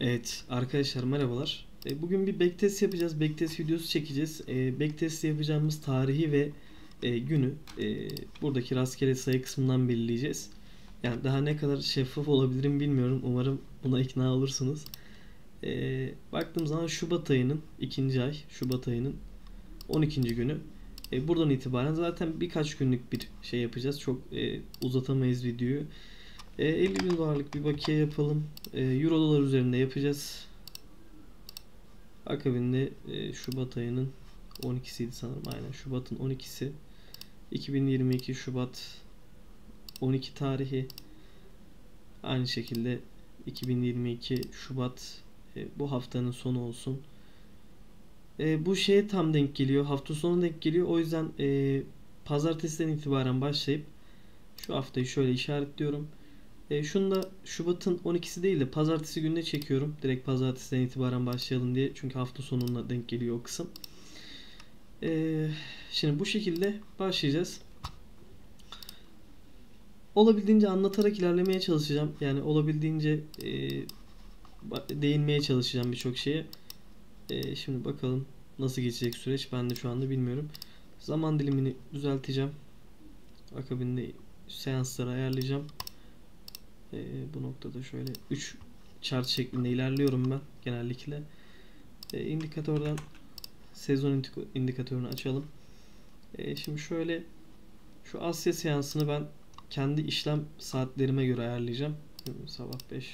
Evet arkadaşlar merhabalar. Bugün bir backtest yapacağız. Backtest videosu çekeceğiz. Backtest yapacağımız tarihi ve günü buradaki rastgele sayı kısmından belirleyeceğiz. Yani daha ne kadar şeffaf olabilirim bilmiyorum. Umarım buna ikna olursunuz. Baktığım zaman Şubat ayının 2. ay, Şubat ayının 12. günü. Buradan itibaren zaten birkaç günlük bir şey yapacağız. Çok uzatamayız videoyu. 50 bin dolarlık bir bakiye yapalım. Euro dolar üzerinde yapacağız. Akabinde Şubat ayının 12'siydi sanırım. Aynen Şubat'ın 12'si. 2022 Şubat 12 tarihi. Aynı şekilde 2022 Şubat bu haftanın sonu olsun. Bu şeye tam denk geliyor. Hafta sonu denk geliyor. O yüzden pazartesiden itibaren başlayıp şu haftayı şöyle işaretliyorum. Şunu da Şubat'ın 12'si değil de pazartesi gününe çekiyorum. Direkt pazartesiden itibaren başlayalım diye. Çünkü hafta sonuna denk geliyor o kısım. Şimdi bu şekilde başlayacağız. Olabildiğince anlatarak ilerlemeye çalışacağım. Yani olabildiğince değinmeye çalışacağım birçok şeye. Şimdi bakalım nasıl geçecek süreç. Ben de şu anda bilmiyorum. Zaman dilimini düzelteceğim. Akabinde seansları ayarlayacağım. Bu noktada şöyle 3 chart şeklinde ilerliyorum ben genellikle. İndikatörden sezon indikatörünü açalım. Şimdi şöyle şu Asya seansını ben kendi işlem saatlerime göre ayarlayacağım. Sabah 5,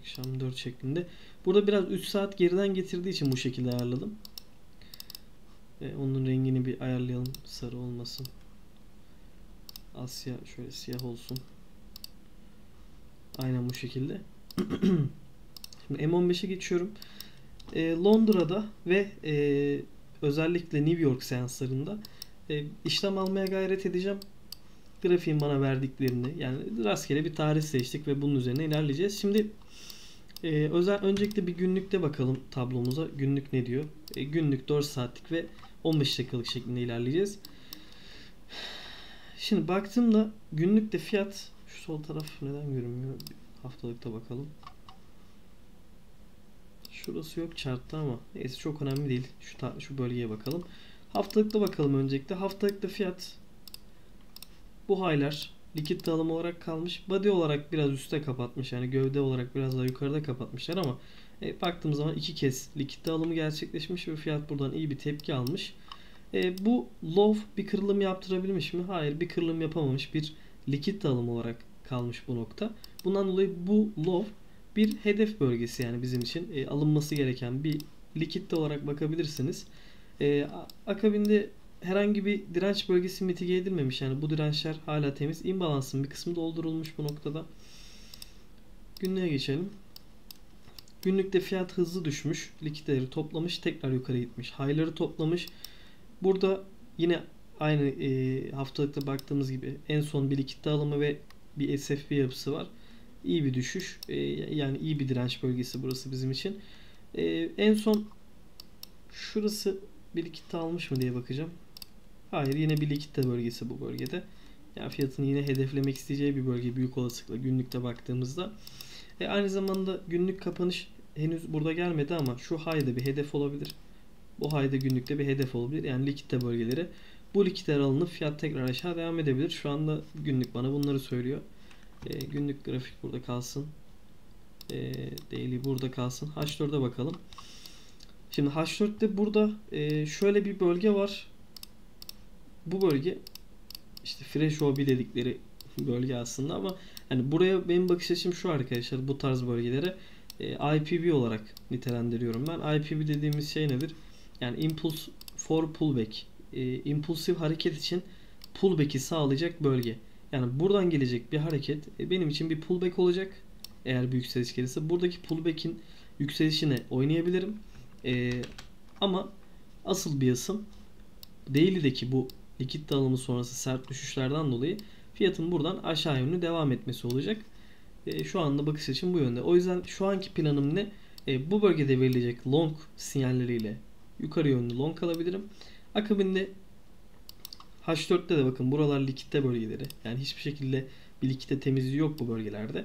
akşam 4 şeklinde. Burada biraz 3 saat geriden getirdiği için bu şekilde ayarladım. Onun rengini bir ayarlayalım, sarı olmasın. Asya şöyle siyah olsun. Aynen bu şekilde. Şimdi M15'e geçiyorum. Londra'da ve özellikle New York seanslarında işlem almaya gayret edeceğim. Grafiğin bana verdiklerini, yani rastgele bir tarih seçtik ve bunun üzerine ilerleyeceğiz. Şimdi öncelikle bir günlükte bakalım tablomuza. Günlük ne diyor? Günlük 4 saatlik ve 15 dakikalık şeklinde ilerleyeceğiz. Şimdi baktığımda günlükte fiyat şu sol taraf neden görünmüyor? Haftalıkta bakalım. Şurası yok chartta ama neyse çok önemli değil. Şu bölgeye bakalım. Haftalıkta bakalım öncelikle. Haftalıkta fiyat bu haylar likit dağılım olarak kalmış. Body olarak biraz üstte kapatmış. Yani gövde olarak biraz daha yukarıda kapatmışlar ama baktığım zaman 2 kez likit dağılımı gerçekleşmiş ve fiyat buradan iyi bir tepki almış. Bu low bir kırılım yaptırabilmiş mi? Hayır, bir kırılım yapamamış, bir likit dağılım olarak kalmış bu nokta. Bundan dolayı bu low bir hedef bölgesi, yani bizim için alınması gereken bir likitte olarak bakabilirsiniz. Akabinde herhangi bir direnç bölgesi mitige edilmemiş, yani bu dirençler hala temiz. İmbalansın bir kısmı doldurulmuş bu noktada. Günlüğe geçelim. Günlükte fiyat hızlı düşmüş, likitleri toplamış, tekrar yukarı gitmiş, high'ları toplamış. Burada yine aynı haftalıkta baktığımız gibi en son bir likit dağılımı ve bir SFP yapısı var. İyi bir düşüş. Yani iyi bir direnç bölgesi burası bizim için. En son şurası bir likit almış mı diye bakacağım. Hayır, yine bir likit de bölgesi bu bölgede. Yani fiyatını yine hedeflemek isteyeceği bir bölge büyük olasılıkla günlükte baktığımızda. Aynı zamanda günlük kapanış henüz burada gelmedi ama şu high'da bir hedef olabilir. Bu hayda günlükte bir hedef olabilir. Yani likitte bölgeleri. Bu likitler alınıp fiyat tekrar aşağı devam edebilir. Şu anda günlük bana bunları söylüyor. Günlük grafik burada kalsın. Daily burada kalsın. H4'e bakalım. Şimdi H4'te burada şöyle bir bölge var. Bu bölge işte fresh OB dedikleri bölge aslında ama hani buraya benim bakış açım şu arkadaşlar. Bu tarz bölgelere IPB olarak nitelendiriyorum ben. IPB dediğimiz şey nedir? Yani impulse for pullback, impulsif hareket için pullback'i sağlayacak bölge. Yani buradan gelecek bir hareket benim için bir pullback olacak. Eğer bir yükseliş gelirse buradaki pullback'in yükselişine oynayabilirim. Ama asıl biasım daily'deki bu likit dağılımı sonrası sert düşüşlerden dolayı fiyatın buradan aşağı yönlü devam etmesi olacak. Şu anda bakış açım bu yönde. O yüzden şu anki planım ne? Bu bölgede verilecek long sinyalleriyle yukarı yönlü long alabilirim. Akabinde H4'te de bakın buralar likitte bölgeleri. Yani hiçbir şekilde bir likitte temizliği yok bu bölgelerde.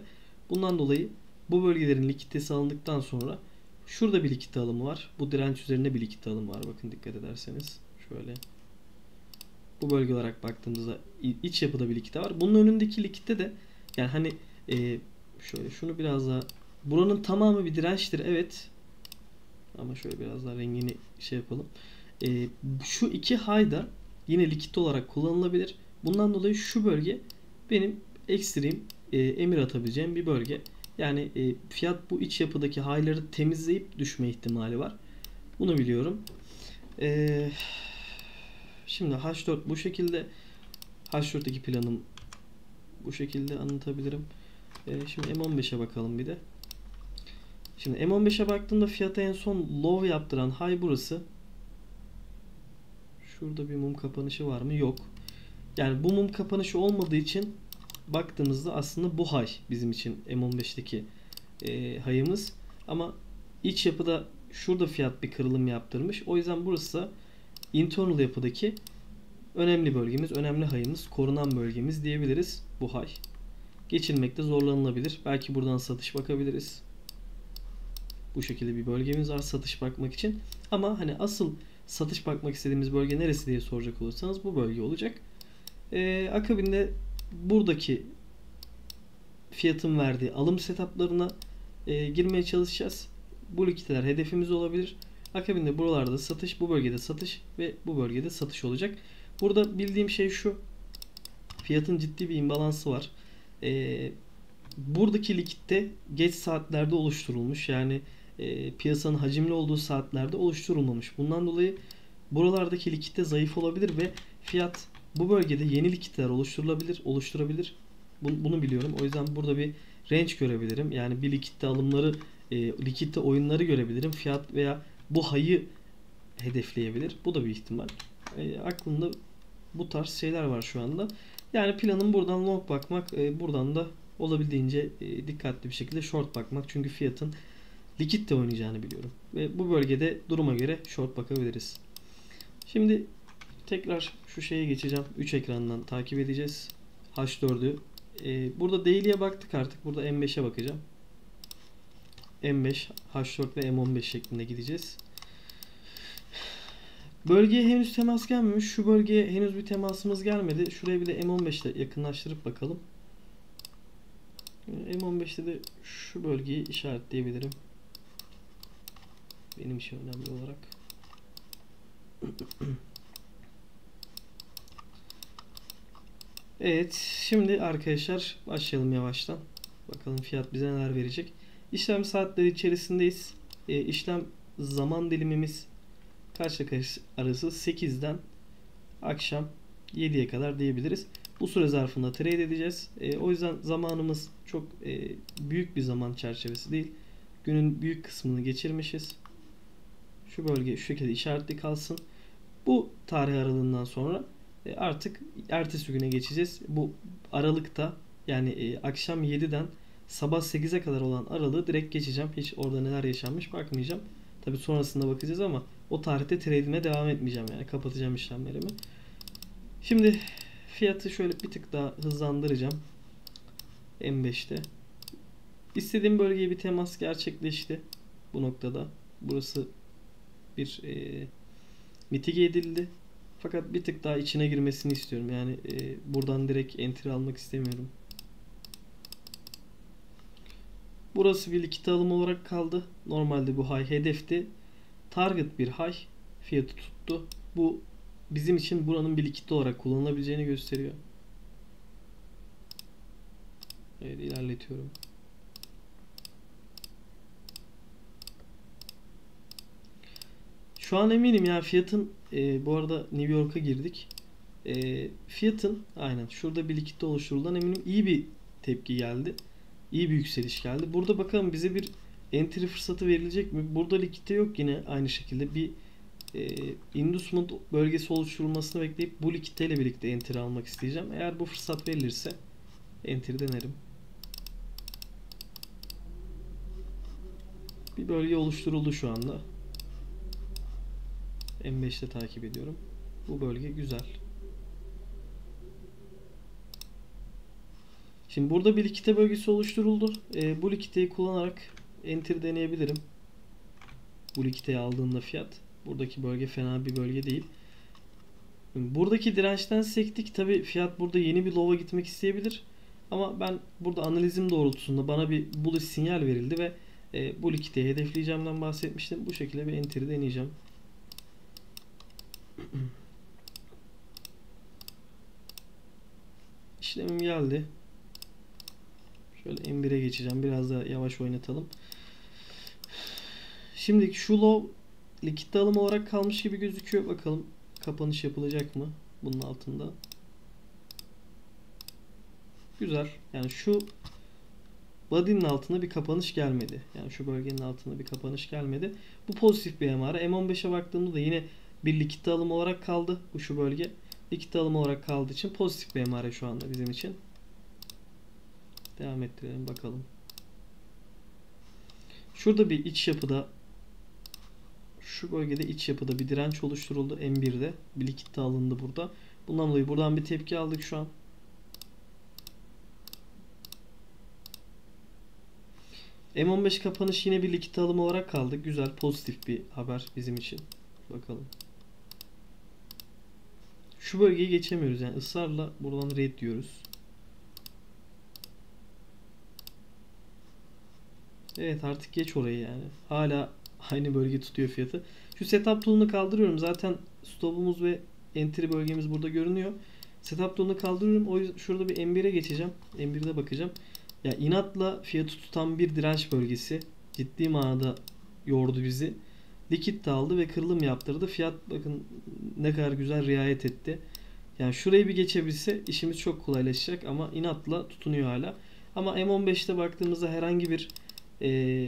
Bundan dolayı bu bölgelerin likiditesi alındıktan sonra şurada bir likidite alımı var. Bu direnç üzerine bir likidite alımı var. Bakın dikkat ederseniz şöyle. Bu bölge olarak baktığımızda iç yapıda bir likidite var. Bunun önündeki likidite de yani hani şöyle şunu biraz daha, buranın tamamı bir dirençtir evet. Ama şöyle biraz daha rengini şey yapalım. Şu iki hayda yine likidite olarak kullanılabilir. Bundan dolayı şu bölge benim ekstrem emir atabileceğim bir bölge. Yani fiyat bu iç yapıdaki high'ları temizleyip düşme ihtimali var. Bunu biliyorum. Şimdi H4 bu şekilde. H4'teki planım bu şekilde anlatabilirim. Şimdi M15'e bakalım bir de. Şimdi M15'e baktığımda fiyata en son low yaptıran high burası. Şurada bir mum kapanışı var mı? Yok. Yani bu mum kapanışı olmadığı için baktığımızda aslında bu high bizim için M15'teki high'ımız. Ama iç yapıda şurada fiyat bir kırılım yaptırmış. O yüzden burası da internal yapıdaki önemli bölgemiz, önemli high'ımız, korunan bölgemiz diyebiliriz bu high. Geçilmekte zorlanılabilir. Belki buradan satış bakabiliriz. Bu şekilde bir bölgemiz var satış bakmak için. Ama hani asıl satış bakmak istediğimiz bölge neresi diye soracak olursanız bu bölge olacak. Akabinde buradaki fiyatın verdiği alım setuplarına girmeye çalışacağız. Bu likiditeler hedefimiz olabilir. Akabinde buralarda satış, bu bölgede satış ve bu bölgede satış olacak. Burada bildiğim şey şu. Fiyatın ciddi bir imbalansı var. Buradaki likidite geç saatlerde oluşturulmuş. Yani piyasanın hacimli olduğu saatlerde oluşturulmamış. Bundan dolayı buralardaki likidite zayıf olabilir ve fiyat bu bölgede yeni likiditeler oluşturabilir. Bunu biliyorum. O yüzden burada bir range görebilirim. Yani bir likidite alımları, likidite oyunları görebilirim. Fiyat veya bu high'ı hedefleyebilir. Bu da bir ihtimal. Aklımda bu tarz şeyler var şu anda. Yani planım buradan long bakmak, buradan da olabildiğince dikkatli bir şekilde short bakmak. Çünkü fiyatın likidite oynayacağını biliyorum. Ve bu bölgede duruma göre short bakabiliriz. Şimdi tekrar şu şeye geçeceğim. 3 ekrandan takip edeceğiz. H4'ü. Burada daily'ye baktık artık. Burada M5'e bakacağım. M5, H4 ve M15 şeklinde gideceğiz. Bölgeye henüz temas gelmemiş. Şu bölgeye henüz bir temasımız gelmedi. Şuraya bir de M15 ile yakınlaştırıp bakalım. M15'te de şu bölgeyi işaretleyebilirim. Benim için önemli olarak. Evet, şimdi arkadaşlar başlayalım yavaştan. Bakalım fiyat bize neler verecek. İşlem saatleri içerisindeyiz. İşlem zaman dilimimiz kaçla kaç arası? 8'den akşam 7'ye kadar diyebiliriz. Bu süre zarfında trade edeceğiz. O yüzden zamanımız çok büyük bir zaman çerçevesi değil. Günün büyük kısmını geçirmişiz. Şu bölge şu şekilde işaretli kalsın. Bu tarih aralığından sonra artık ertesi güne geçeceğiz. Bu aralıkta yani akşam 7'den sabah 8'e kadar olan aralığı direkt geçeceğim. Hiç orada neler yaşanmış bakmayacağım. Tabi sonrasında bakacağız ama o tarihte trade'ime devam etmeyeceğim. Yani kapatacağım işlemlerimi. Şimdi fiyatı şöyle bir tık daha hızlandıracağım. M5'te. İstediğim bölgeye bir temas gerçekleşti. Bu noktada. Burası bir mitige edildi. Fakat bir tık daha içine girmesini istiyorum. Yani buradan direkt entry almak istemiyorum. Burası bir likidite alım olarak kaldı. Normalde bu high hedefti. Target bir high. Fiyatı tuttu. Bu bizim için buranın bir likidite olarak kullanılabileceğini gösteriyor. Evet, ilerletiyorum. Şu an eminim ya fiyatın bu arada New York'a girdik. Fiyatın aynen şurada bir likidite oluşturuldan eminim iyi bir tepki geldi. İyi bir yükseliş geldi. Burada bakalım bize bir entry fırsatı verilecek mi? Burada likidite yok yine aynı şekilde bir inducement bölgesi oluşturulmasını bekleyip bu likidite ile birlikte entry almak isteyeceğim. Eğer bu fırsat verilirse entry denerim. Bir bölge oluşturuldu şu anda. M5'te takip ediyorum. Bu bölge güzel. Şimdi burada bir likite bölgesi oluşturuldu. Bu likiteyi kullanarak enter deneyebilirim. Bu likiteyi aldığımda fiyat. Buradaki bölge fena bir bölge değil. Buradaki dirençten sektik. Tabi fiyat burada yeni bir low'a gitmek isteyebilir. Ama ben burada analizim doğrultusunda bana bir bullish sinyal verildi ve bu likiteyi hedefleyeceğimden bahsetmiştim. Bu şekilde bir enter'i deneyeceğim. İşlemim geldi. Şöyle M1'e geçeceğim. Biraz daha yavaş oynatalım. Şimdi şu low likitte alım olarak kalmış gibi gözüküyor. Bakalım kapanış yapılacak mı bunun altında. Güzel. Yani şu body'nin altında bir kapanış gelmedi. Yani şu bölgenin altında bir kapanış gelmedi. Bu pozitif bir emare. M15'e baktığımda da yine bir likitte alım olarak kaldı. Bu şu bölge. Likitte alım olarak kaldığı için pozitif bir emare şu anda bizim için. Devam ettirelim bakalım. Şurada bir iç yapıda, şu bölgede iç yapıda bir direnç oluşturuldu. M1'de bir likitte alındı burada. Bundan dolayı buradan bir tepki aldık şu an. M15 kapanış yine bir likitte alım olarak kaldı. Güzel, pozitif bir haber bizim için. Bakalım. Şu bölgeyi geçemiyoruz. Yani ısrarla buradan red diyoruz. Evet, artık geç orayı yani. Hala aynı bölge tutuyor fiyatı. Şu setup tool'unu kaldırıyorum. Zaten stop'umuz ve entry bölgemiz burada görünüyor. Setup tool'unu kaldırıyorum. O yüzden şurada bir M1'e geçeceğim. M1'de bakacağım. Ya inatla fiyatı tutan bir direnç bölgesi ciddi manada yordu bizi. Likit de aldı ve kırılım yaptırdı. Fiyat bakın ne kadar güzel riayet etti. Yani şurayı bir geçebilse işimiz çok kolaylaşacak ama inatla tutunuyor hala. Ama M15'te baktığımızda herhangi bir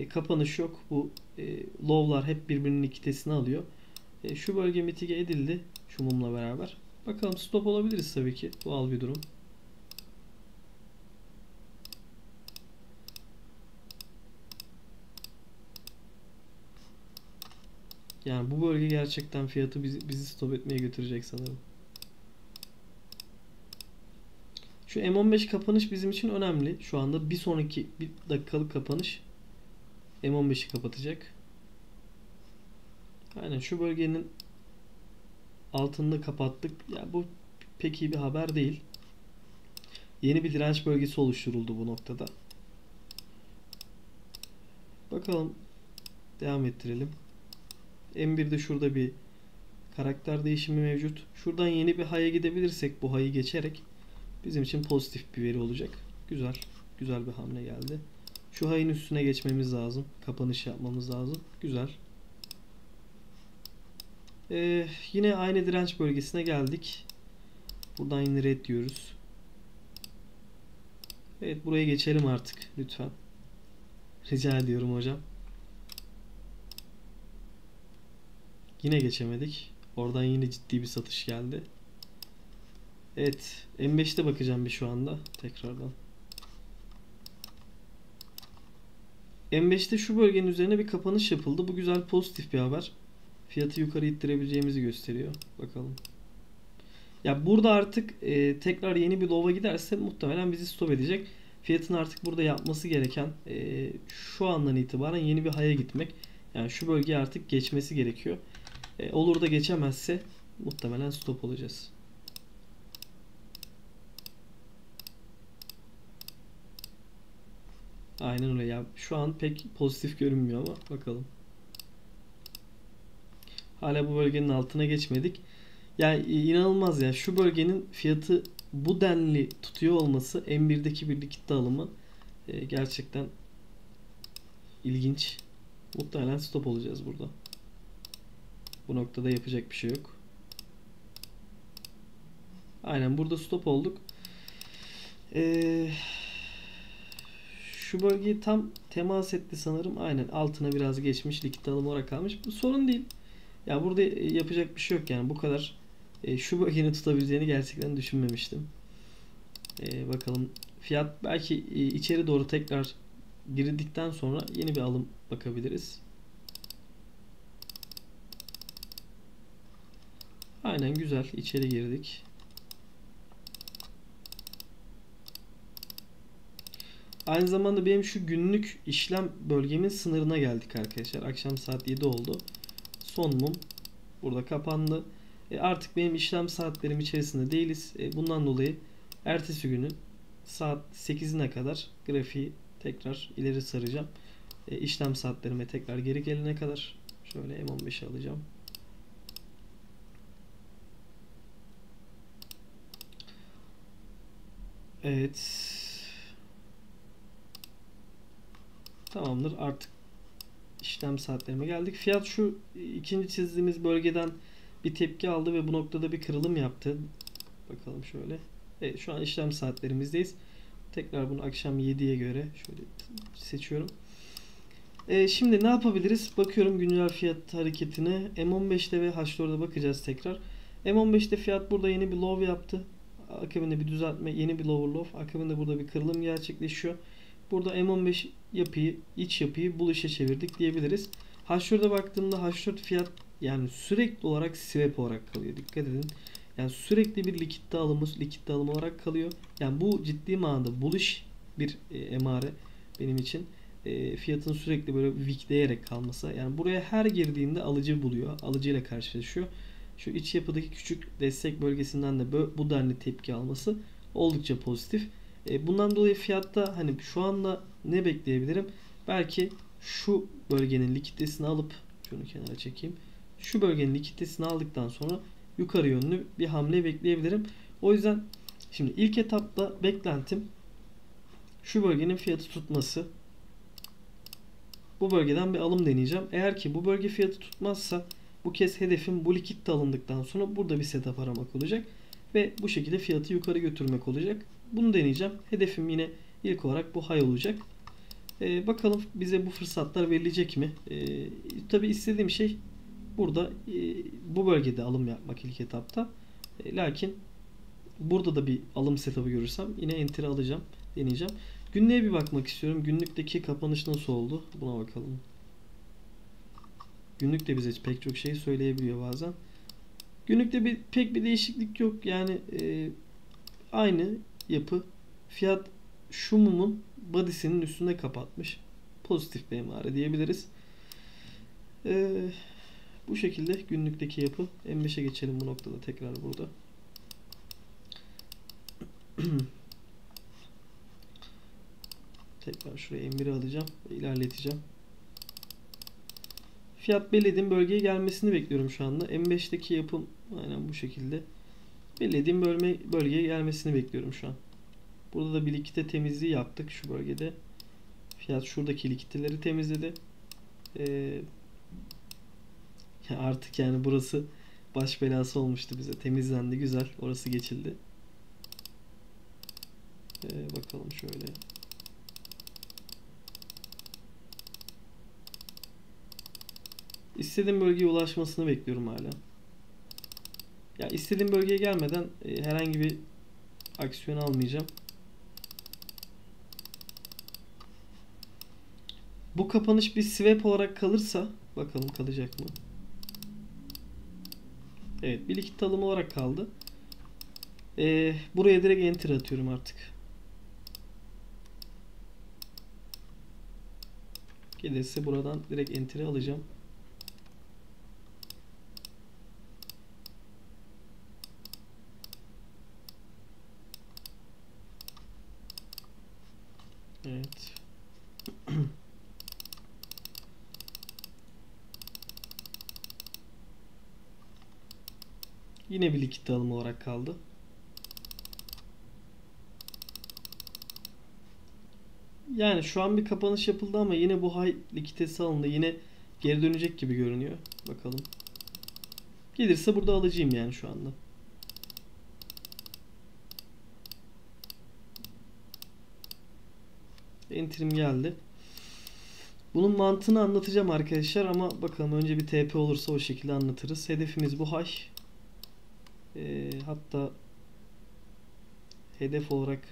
kapanış yok. Bu low'lar hep birbirinin likitesini alıyor. Şu bölge mitige edildi şu mumla beraber. Bakalım stop olabiliriz tabii ki. Doğal bir durum. Yani bu bölge gerçekten fiyatı bizi stop etmeye götürecek sanırım. Şu M15 kapanış bizim için önemli. Şu anda bir sonraki bir dakikalık kapanış M15'i kapatacak. Aynen şu bölgenin altında kapattık. Ya bu pek iyi bir haber değil. Yeni bir direnç bölgesi oluşturuldu bu noktada. Bakalım, devam ettirelim. M1'de şurada bir karakter değişimi mevcut. Şuradan yeni bir high'a gidebilirsek, bu high'ı geçerek bizim için pozitif bir veri olacak. Güzel. Güzel bir hamle geldi. Şu high'ın üstüne geçmemiz lazım. Kapanış yapmamız lazım. Güzel. Yine aynı direnç bölgesine geldik. Buradan yine red diyoruz. Evet, buraya geçelim artık. Lütfen. Rica ediyorum hocam. Yine geçemedik. Oradan yine ciddi bir satış geldi. Evet. M5'te bakacağım bir şu anda. Tekrardan. M5'te şu bölgenin üzerine bir kapanış yapıldı. Bu güzel, pozitif bir haber. Fiyatı yukarı ittirebileceğimizi gösteriyor. Bakalım. Ya burada artık tekrar yeni bir low'a giderse muhtemelen bizi stop edecek. Fiyatın artık burada yapması gereken şu andan itibaren yeni bir high'a gitmek. Yani şu bölgeyi artık geçmesi gerekiyor. Olur da geçemezse muhtemelen stop olacağız. Aynen öyle ya. Şu an pek pozitif görünmüyor ama bakalım. Hala bu bölgenin altına geçmedik. Yani inanılmaz ya. Şu bölgenin fiyatı bu denli tutuyor olması, M1'deki bir likitte alımı gerçekten ilginç. Muhtemelen stop olacağız burada. Bu noktada yapacak bir şey yok. Aynen burada stop olduk. Şu bölgeyi tam temas etti sanırım. Aynen altına biraz geçmiş. Likit alım olarak kalmış. Bu sorun değil. Ya burada yapacak bir şey yok yani. Bu kadar şu bölgeyi tutabileceğini gerçekten düşünmemiştim. Bakalım. Fiyat belki içeri doğru tekrar girdikten sonra yeni bir alım bakabiliriz. Aynen güzel. İçeri girdik. Aynı zamanda benim şu günlük işlem bölgemin sınırına geldik arkadaşlar. Akşam saat 7 oldu. Son mum burada kapandı. Artık benim işlem saatlerim içerisinde değiliz. Bundan dolayı ertesi günü saat 8'ine kadar grafiği tekrar ileri saracağım. İşlem saatlerime tekrar geri gelene kadar. Şöyle M15'i alacağım. Evet. Tamamdır. Artık işlem saatlerime geldik. Fiyat şu ikinci çizdiğimiz bölgeden bir tepki aldı ve bu noktada bir kırılım yaptı. Bakalım şöyle. Evet, şu an işlem saatlerimizdeyiz. Tekrar bunu akşam 7'ye göre şöyle seçiyorum. Şimdi ne yapabiliriz? Bakıyorum güncel fiyat hareketine. M15'te ve H4'de bakacağız tekrar. M15'te fiyat burada yeni bir low yaptı. Akabinde bir düzeltme, yeni bir lower low. Akabinde burada bir kırılım gerçekleşiyor. Burada M15 yapıyı, iç yapıyı bullish'e çevirdik diyebiliriz. H4'e baktığımda H4 fiyat yani sürekli olarak swap olarak kalıyor. Dikkat edin. Yani sürekli bir likitte alım olarak kalıyor. Yani bu ciddi manada bullish bir emare benim için. Fiyatın sürekli böyle wikleyerek kalması. Yani buraya her girdiğinde alıcı buluyor. Alıcıyla karşılaşıyor. Şu iç yapıdaki küçük destek bölgesinden de bu denli tepki alması oldukça pozitif. Bundan dolayı fiyatta hani şu anda ne bekleyebilirim? Belki şu bölgenin likiditesini alıp şunu kenara çekeyim. Şu bölgenin likiditesini aldıktan sonra yukarı yönlü bir hamle bekleyebilirim. O yüzden şimdi ilk etapta beklentim şu bölgenin fiyatı tutması. Bu bölgeden bir alım deneyeceğim. Eğer ki bu bölge fiyatı tutmazsa bu kez hedefim bu likitte alındıktan sonra burada bir setup aramak olacak. Ve bu şekilde fiyatı yukarı götürmek olacak. Bunu deneyeceğim. Hedefim yine ilk olarak bu high olacak. Bakalım bize bu fırsatlar verilecek mi? Tabii istediğim şey burada bu bölgede alım yapmak ilk etapta. Lakin burada da bir alım setup'ı görürsem yine enter'ı alacağım. Deneyeceğim. Günlüğe bir bakmak istiyorum. Günlükteki kapanış nasıl oldu? Buna bakalım. Günlük de bize pek çok şey söyleyebiliyor bazen. Günlükte pek bir değişiklik yok. Yani aynı yapı. Fiyat şu mumun body'sinin üstünde kapatmış. Pozitif bir emare diyebiliriz. Bu şekilde günlükteki yapı. M5'e geçelim bu noktada tekrar burada. Tekrar şuraya M1'i alacağım ve ilerleteceğim. Fiyat belirlediğim bölgeye gelmesini bekliyorum şu anda. M5'teki yapım aynen bu şekilde. Belirlediğim bölgeye gelmesini bekliyorum şu an. Burada da bir likite temizliği yaptık şu bölgede. Fiyat şuradaki likiteleri temizledi. Artık yani burası baş belası olmuştu bize. Temizlendi, güzel. Orası geçildi. Bakalım şöyle. İstediğim bölgeye ulaşmasını bekliyorum hala. Ya istediğim bölgeye gelmeden herhangi bir aksiyon almayacağım. Bu kapanış bir swap olarak kalırsa bakalım kalacak mı? Evet, bir likit alım olarak kaldı. Buraya direkt enter atıyorum artık. Gelirse buradan direkt enter'i alacağım. Evet. Yine bir likit alım olarak kaldı. Yani şu an bir kapanış yapıldı ama yine bu high likiditesi alındı. Yine geri dönecek gibi görünüyor. Bakalım. Gelirse burada alıcıyım yani şu anda. Enter'im geldi. Bunun mantığını anlatacağım arkadaşlar ama bakalım önce bir TP olursa o şekilde anlatırız. Hedefimiz bu high. Hatta hedef olarak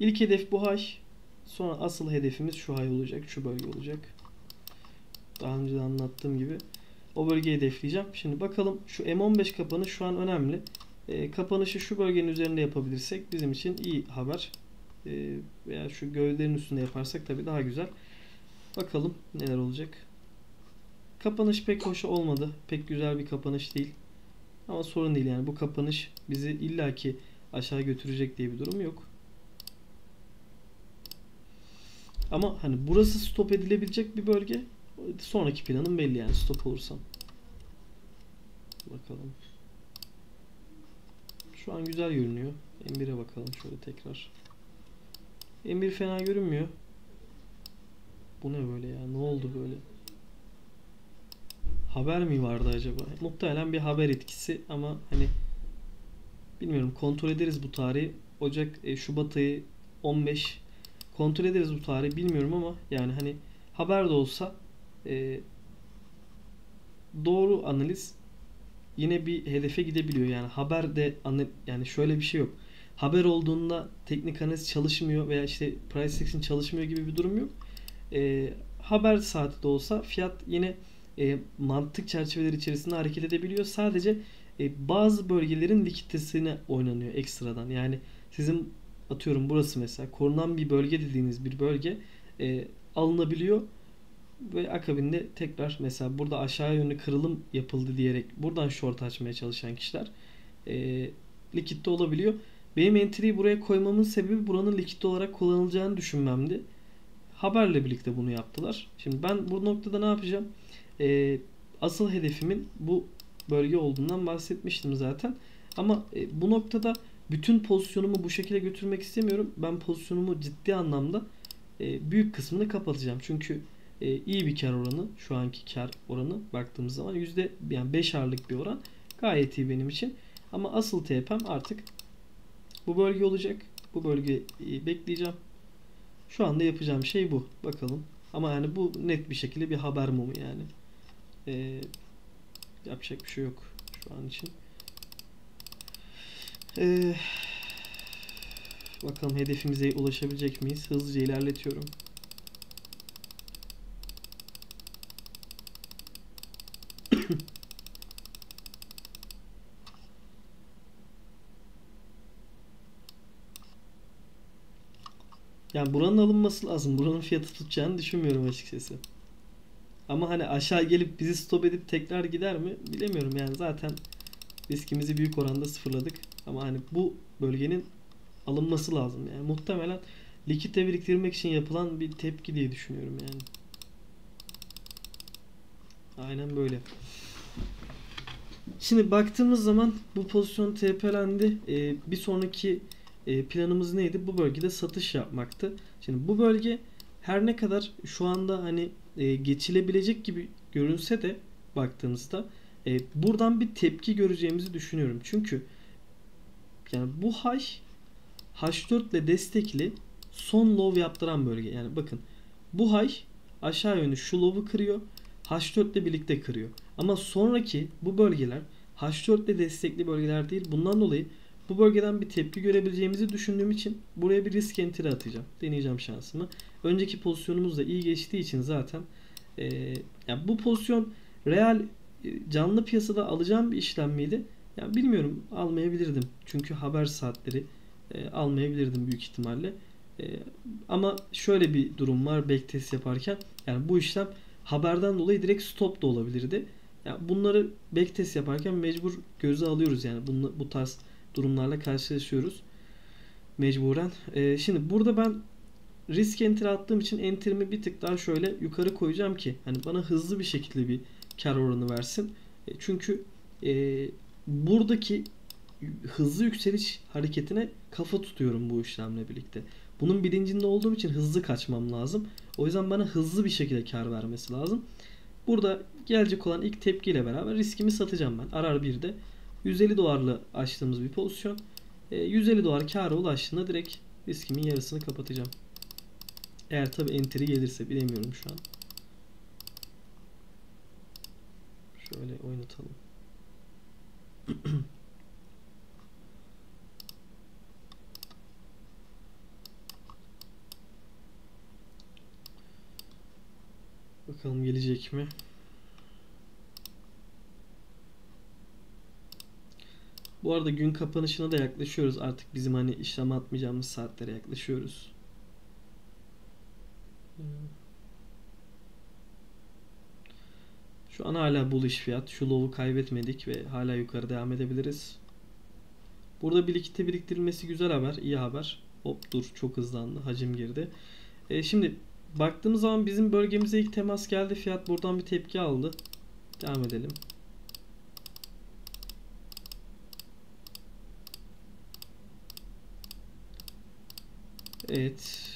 ilk hedef bu high. Sonra asıl hedefimiz şu high olacak. Şu bölge olacak. Daha önce de anlattığım gibi o bölgeyi hedefleyeceğim. Şimdi bakalım şu M15 kapanı şu an önemli. Kapanışı şu bölgenin üzerinde yapabilirsek bizim için iyi haber. veya şu gövdenin üstünde yaparsak tabii daha güzel. Bakalım neler olacak. Kapanış pek hoş olmadı. Pek güzel bir kapanış değil. Ama sorun değil yani. Bu kapanış bizi illaki aşağı götürecek diye bir durum yok. Ama hani burası stop edilebilecek bir bölge. Sonraki planım belli yani, stop olursam. Bakalım. Şu an güzel görünüyor. M1'e bakalım şöyle tekrar. M1 fena görünmüyor. Bu ne böyle ya? Ne oldu böyle? Haber mi vardı acaba? Muhtemelen bir haber etkisi ama hani bilmiyorum, kontrol ederiz bu tarihi. Şubat ayı 15. Kontrol ederiz bu tarihi, bilmiyorum ama yani hani haber de olsa doğru analiz yine bir hedefe gidebiliyor. Yani haber de yani şöyle bir şey yok. Haber olduğunda teknik analiz çalışmıyor veya işte price action çalışmıyor gibi bir durum yok. Haber saati de olsa fiyat yine mantık çerçeveleri içerisinde hareket edebiliyor. Sadece bazı bölgelerin likiditesine oynanıyor ekstradan. Yani sizin atıyorum burası mesela korunan bir bölge dediğiniz bir bölge alınabiliyor ve akabinde tekrar mesela burada aşağı yönlü kırılım yapıldı diyerek buradan short açmaya çalışan kişiler likitte olabiliyor. Benim entry'yi buraya koymamın sebebi buranın likitte olarak kullanılacağını düşünmemdi. Haberle birlikte bunu yaptılar. Şimdi ben bu noktada ne yapacağım? Asıl hedefimin bu bölge olduğundan bahsetmiştim zaten. Ama bu noktada bütün pozisyonumu bu şekilde götürmek istemiyorum. Ben pozisyonumu ciddi anlamda büyük kısmını kapatacağım. Çünkü iyi bir kar oranı, şu anki kar oranı baktığımız zaman yani 5'arlık bir oran. Gayet iyi benim için. Ama asıl TP'm artık bu bölge olacak. Bu bölgeyi bekleyeceğim. Şu anda yapacağım şey bu. Bakalım. Ama yani bu net bir şekilde bir haber mumu yani. Yapacak bir şey yok şu an için. Bakalım hedefimize ulaşabilecek miyiz? Hızlıca ilerletiyorum. Yani buranın alınması lazım. Buranın fiyatı tutacağını düşünmüyorum açıkçası. Ama hani aşağı gelip bizi stop edip tekrar gider mi? Bilemiyorum yani, zaten riskimizi büyük oranda sıfırladık. Ama hani bu bölgenin alınması lazım. Yani muhtemelen likitte biriktirmek için yapılan bir tepki diye düşünüyorum yani. Aynen böyle. Şimdi baktığımız zaman bu pozisyon TP'lendi. Bir sonraki planımız neydi? Bu bölgede satış yapmaktı. Şimdi bu bölge her ne kadar şu anda hani geçilebilecek gibi görünse de baktığımızda buradan bir tepki göreceğimizi düşünüyorum. Çünkü yani bu H4 ile destekli son low yaptıran bölge. Yani bakın bu H aşağı yönlü şu low'u kırıyor. H4 ile birlikte kırıyor. Ama sonraki bu bölgeler H4 ile destekli bölgeler değil. Bundan dolayı bu bölgeden bir tepki görebileceğimizi düşündüğüm için buraya bir risk entry atacağım. Deneyeceğim şansımı. Önceki pozisyonumuz da iyi geçtiği için zaten yani bu pozisyon real canlı piyasada alacağım bir işlem miydi? Yani bilmiyorum, almayabilirdim. Çünkü haber saatleri almayabilirdim büyük ihtimalle. Ama şöyle bir durum var backtest yaparken. Yani bu işlem haberden dolayı direkt stop da olabilirdi. Yani bunları backtest yaparken mecbur göze alıyoruz. Yani bu tarz durumlarla karşılaşıyoruz mecburen. Şimdi burada ben risk entry attığım için entry'mi bir tık daha şöyle yukarı koyacağım ki hani bana hızlı bir şekilde bir kar oranı versin. Çünkü buradaki hızlı yükseliş hareketine kafa tutuyorum bu işlemle birlikte. Bunun bilincinde olduğum için hızlı kaçmam lazım. O yüzden bana hızlı bir şekilde kar vermesi lazım. Burada gelecek olan ilk tepkiyle beraber riskimi satacağım ben. RR1'de 150 dolarla açtığımız bir pozisyon. 150 dolar kâra ulaştığında direkt riskimin yarısını kapatacağım. Eğer tabi entry gelirse, bilemiyorum şu an. Şöyle oynatalım. Bakalım gelecek mi? Bu Bu arada gün kapanışına da yaklaşıyoruz. Artık bizim hani işlem atmayacağımız saatlere yaklaşıyoruz. Şu an hala bullish fiyat. Şu low'u kaybetmedik ve hala yukarı devam edebiliriz. Burada likidite biriktirilmesi güzel haber, iyi haber. Hop dur, çok hızlandı, hacim girdi. Şimdi baktığımız zaman bizim bölgemize ilk temas geldi. Fiyat buradan bir tepki aldı. Devam edelim. Evet.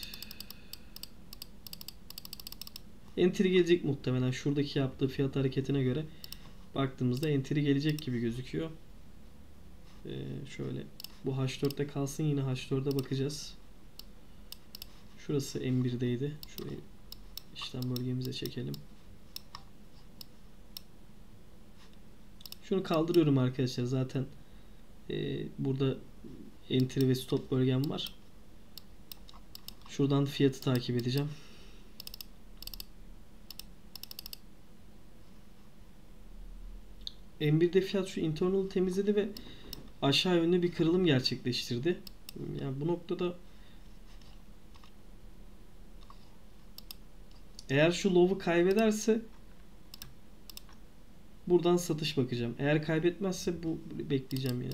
Entry gelecek muhtemelen. Şuradaki yaptığı fiyat hareketine göre baktığımızda entry gelecek gibi gözüküyor. Şöyle bu H4'te kalsın, yine H4'e bakacağız. Şurası M1'deydi. Şurayı işlem bölgemize çekelim. Şunu kaldırıyorum arkadaşlar. Zaten burada entry ve stop bölgem var. Şuradan fiyatı takip edeceğim. M1'de fiyat şu internal'ı temizledi ve aşağı yönlü bir kırılım gerçekleştirdi. Yani bu noktada eğer şu low'u kaybederse buradan satış bakacağım. Eğer kaybetmezse bu bekleyeceğim yine.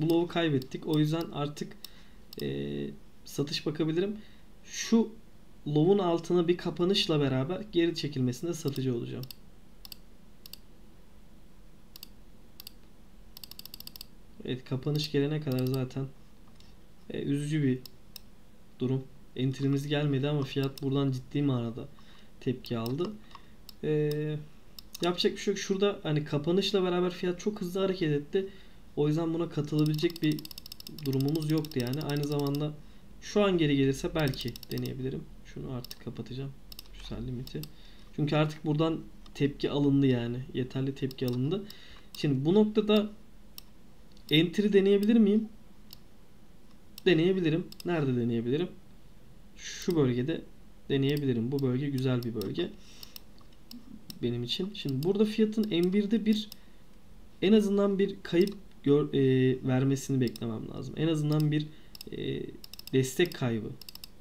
Bu low'u kaybettik. O yüzden artık satış bakabilirim. Şu low'un altına bir kapanışla beraber geri çekilmesinde satıcı olacağım. Evet, kapanış gelene kadar zaten üzücü bir durum. Entry'miz gelmedi ama fiyat buradan ciddi manada tepki aldı. Yapacak bir şey yok. Şurada hani kapanışla beraber fiyat çok hızlı hareket etti. O yüzden buna katılabilecek bir durumumuz yoktu yani. Aynı zamanda şu an geri gelirse belki deneyebilirim. Şunu artık kapatacağım. Şu sell limiti. Çünkü artık buradan tepki alındı yani. Yeterli tepki alındı. Şimdi bu noktada entry deneyebilir miyim? Deneyebilirim. Nerede deneyebilirim? Şu bölgede deneyebilirim. Bu bölge güzel bir bölge benim için. Şimdi burada fiyatın M1'de bir en azından bir kayıp vermesini beklemem lazım. En azından bir destek kaybı,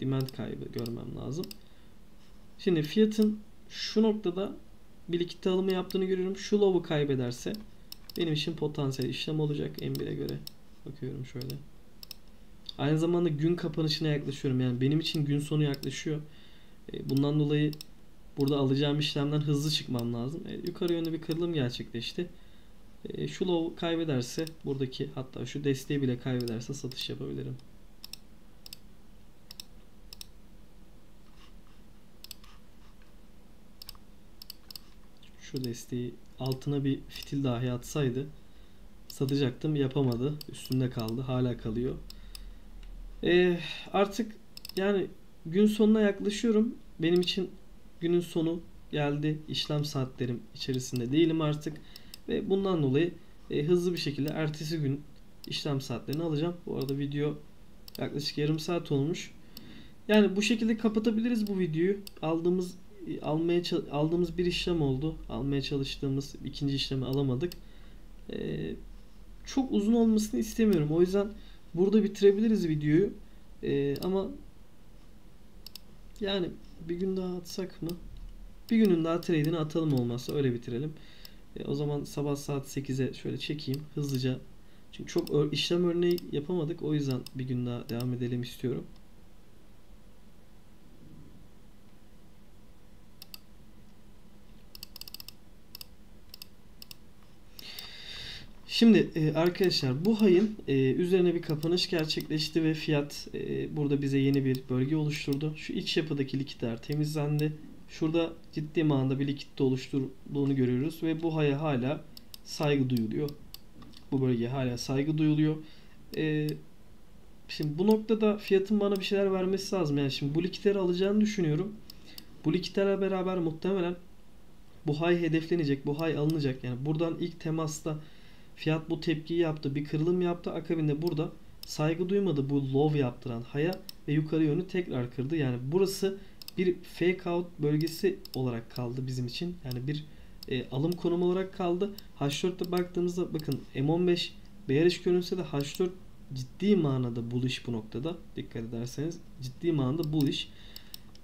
demand kaybı görmem lazım. Şimdi fiyatın şu noktada bir likidite alımı yaptığını görüyorum. Şu low'u kaybederse benim için potansiyel işlem olacak M1'e göre. Bakıyorum şöyle. Aynı zamanda gün kapanışına yaklaşıyorum. Yani benim için gün sonu yaklaşıyor. Bundan dolayı burada alacağım işlemden hızlı çıkmam lazım. Yukarı yönlü bir kırılım gerçekleşti. Şu low kaybederse buradaki, hatta şu desteği bile kaybederse satış yapabilirim. Şu desteği altına bir fitil dahi atsaydı satacaktım, yapamadı, üstünde kaldı, hala kalıyor. Artık yani gün sonuna yaklaşıyorum. Benim için günün sonu geldi. İşlem saatlerim içerisinde değilim artık. Ve bundan dolayı hızlı bir şekilde ertesi gün işlem saatlerini alacağım. Bu arada video yaklaşık yarım saat olmuş. Yani bu şekilde kapatabiliriz bu videoyu. Aldığımız bir işlem oldu. Almaya çalıştığımız ikinci işlemi alamadık. Çok uzun olmasını istemiyorum. O yüzden burada bitirebiliriz videoyu. Ama yani bir gün daha atsak mı? Bir günün daha trade'ini atalım olmazsa, öyle bitirelim. O zaman sabah saat 8'e şöyle çekeyim hızlıca. Çünkü çok işlem örneği yapamadık. O yüzden bir gün daha devam edelim istiyorum. Şimdi arkadaşlar bu hayın üzerine bir kapanış gerçekleşti ve fiyat burada bize yeni bir bölge oluşturdu. Şu iç yapıdaki likidler temizlendi. Şurada ciddi manada bir likidite oluşturduğunu görüyoruz ve bu haya hala saygı duyuluyor. Bu bölgeye hala saygı duyuluyor. Şimdi bu noktada fiyatın bana bir şeyler vermesi lazım. Yani şimdi bu likidleri alacağını düşünüyorum. Bu likidlerle beraber muhtemelen bu hay hedeflenecek, bu hay alınacak. Yani buradan ilk temasta fiyat bu tepkiyi yaptı, bir kırılım yaptı. Akabinde burada saygı duymadı bu low yaptıran haya ve yukarı yönü tekrar kırdı. Yani burası bir fake out bölgesi olarak kaldı bizim için. Yani bir alım konumu olarak kaldı. H4'te baktığımızda bakın M15 bearish görünse de H4 ciddi manada bullish bu noktada. Dikkat ederseniz ciddi manada bullish.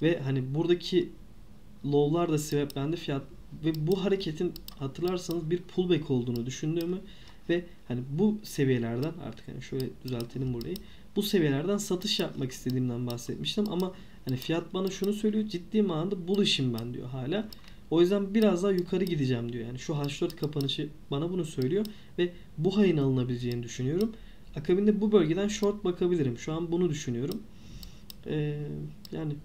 Ve hani buradaki low'lar da sebeplendi fiyat ve bu hareketin hatırlarsanız bir pullback olduğunu düşündüğümü ve hani bu seviyelerden artık hani şöyle düzeltelim burayı. Bu seviyelerden satış yapmak istediğimden bahsetmiştim ama hani fiyat bana şunu söylüyor, ciddi manada bullish'im ben diyor hala. O yüzden biraz daha yukarı gideceğim diyor. Yani şu H4 kapanışı bana bunu söylüyor ve bu hayın alınabileceğini düşünüyorum. Akabinde bu bölgeden short bakabilirim. Şu an bunu düşünüyorum. Yani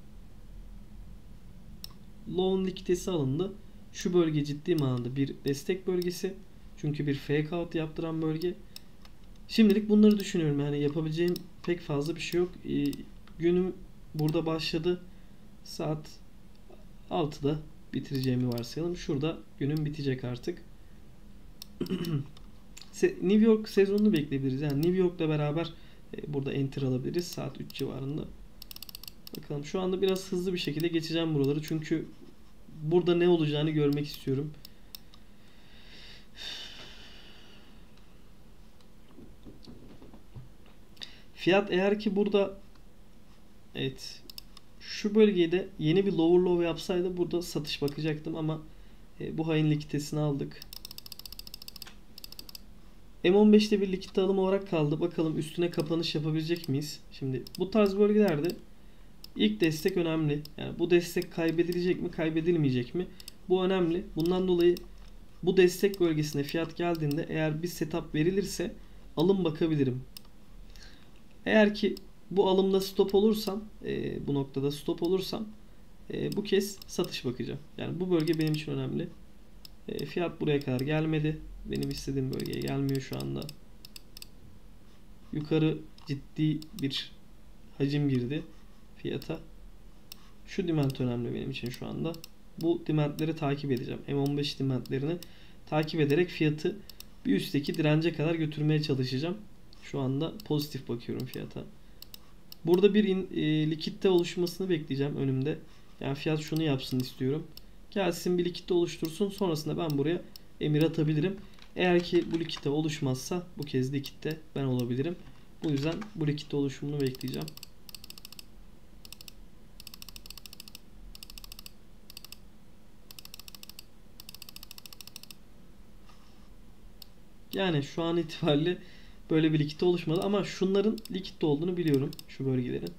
long likiditesi alındı. Şu bölge ciddi manada bir destek bölgesi. Çünkü bir fake out yaptıran bölge. Şimdilik bunları düşünüyorum. Yani yapabileceğim pek fazla bir şey yok. Günüm burada başladı. Saat 6'da bitireceğimi varsayalım. Şurada günüm bitecek artık. New York sezonunu bekleyebiliriz. Yani New York'la beraber burada enter alabiliriz. Saat 3 civarında. Bakalım. Şu anda biraz hızlı bir şekilde geçeceğim buraları. Çünkü burada ne olacağını görmek istiyorum. Fiyat eğer ki burada evet şu bölgede yeni bir lower low yapsaydı burada satış bakacaktım ama bu high'in likiditesini aldık. M15'te bir likidite alım olarak kaldı. Bakalım üstüne kapanış yapabilecek miyiz? Şimdi bu tarz bölgelerde ilk destek önemli. Yani bu destek kaybedilecek mi, kaybedilmeyecek mi? Bu önemli. Bundan dolayı bu destek bölgesine fiyat geldiğinde eğer bir setup verilirse alım bakabilirim. Eğer ki bu alımda stop olursam, bu noktada stop olursam bu kez satış bakacağım. Yani bu bölge benim için önemli. Fiyat buraya kadar gelmedi. Benim istediğim bölgeye gelmiyor şu anda. Yukarı ciddi bir hacim girdi fiyata. Şu demand önemli benim için şu anda. Bu demandleri takip edeceğim. M15 demandlerini takip ederek fiyatı bir üstteki dirence kadar götürmeye çalışacağım. Şu anda pozitif bakıyorum fiyata. Burada bir likidite oluşmasını bekleyeceğim önümde. Yani fiyat şunu yapsın istiyorum. Gelsin bir likidite oluştursun. Sonrasında ben buraya emir atabilirim. Eğer ki bu likidite oluşmazsa bu kez likidite ben olabilirim. Bu yüzden bu likidite oluşumunu bekleyeceğim. Yani şu an itibariyle böyle bir likidite oluşmadı ama şunların likidite olduğunu biliyorum. Şu bölgelerin